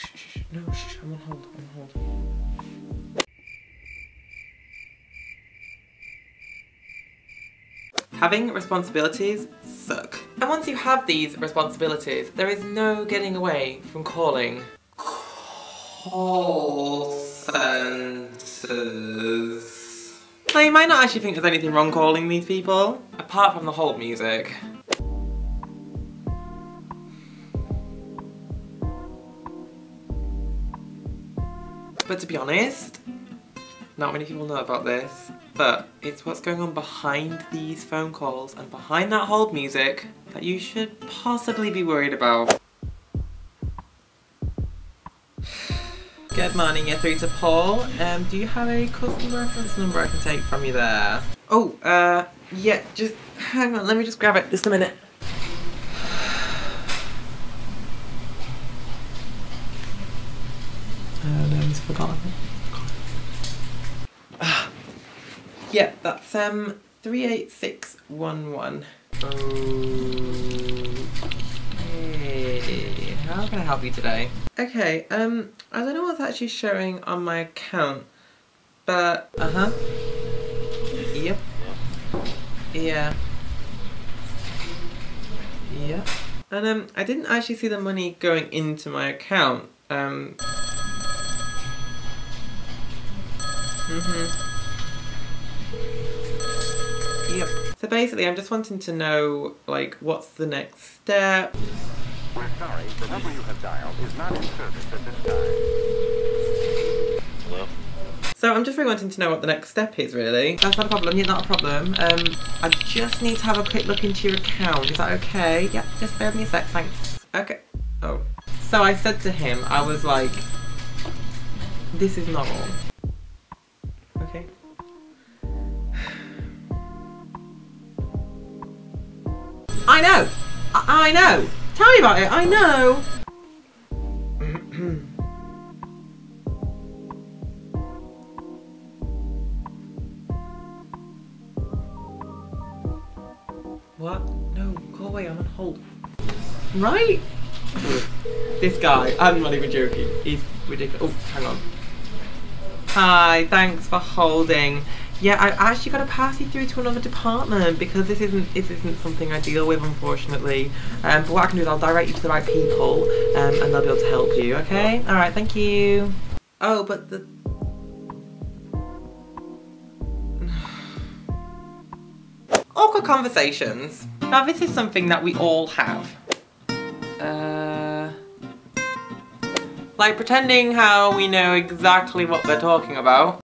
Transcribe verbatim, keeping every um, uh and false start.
Shh, shh, shh. No, shh, I'm on hold, I'm on hold. Having responsibilities suck. And once you have these responsibilities, there is no getting away from calling call centers. So you might not actually think there's anything wrong calling these people, apart from the hold music. But to be honest, not many people know about this, but it's what's going on behind these phone calls and behind that hold music that you should possibly be worried about. Good morning, you're through to Paul. Um, do you have a customer reference number I can take from you there? Oh, uh, yeah, just hang on, let me just grab it. Just a minute. Forgotten. Ah, yeah, that's um three eight six one one. Okay, how can I help you today? Okay, um, I don't know what's actually showing on my account, but uh huh. Yep. Yeah. Yeah. And um, I didn't actually see the money going into my account. Um. Mm-hmm. Yep. So basically, I'm just wanting to know, like, what's the next step? We're sorry, the number you have dialed is not in service at this time. Hello? So I'm just really wanting to know what the next step is, really. That's not a problem, yeah, not a problem. Um, I just need to have a quick look into your account. Is that okay? Yeah, just bear with me a sec, thanks. Okay. Oh. So I said to him, I was like, this is not all. Okay. I know! I, I know! Tell me about it, I know! What? No, go away, I'm on hold. Right? This guy, I'm not even joking, he's ridiculous. Oh, hang on. Hi, thanks for holding. Yeah, I've actually got to pass you through to another department because this isn't this isn't something I deal with, unfortunately. Um, but what I can do is I'll direct you to the right people, um, and they'll be able to help you. Okay? All right. Thank you. Oh, but the. Awkward conversations. Now, this is something that we all have. Uh. Like pretending how we know exactly what they're talking about.